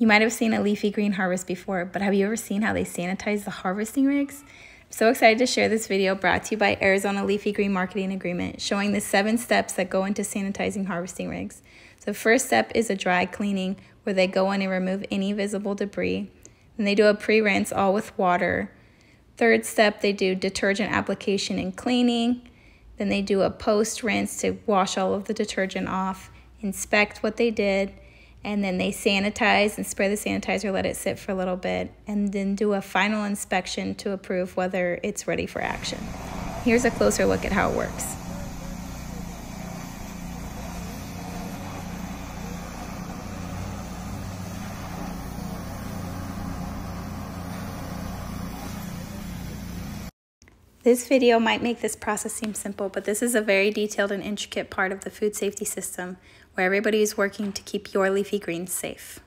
You might have seen a leafy green harvest before, but have you ever seen how they sanitize the harvesting rigs? I'm so excited to share this video brought to you by Arizona Leafy Green Marketing Agreement, showing the 7 steps that go into sanitizing harvesting rigs. So the first step is a dry cleaning, where they go in and remove any visible debris. Then they do a pre-rinse, all with water. Third step, they do detergent application and cleaning. Then they do a post-rinse to wash all of the detergent off, inspect what they did, and then they sanitize and spray the sanitizer, let it sit for a little bit, and then do a final inspection to approve whether it's ready for action. Here's a closer look at how it works. This video might make this process seem simple, but this is a very detailed and intricate part of the food safety system where everybody is working to keep your leafy greens safe.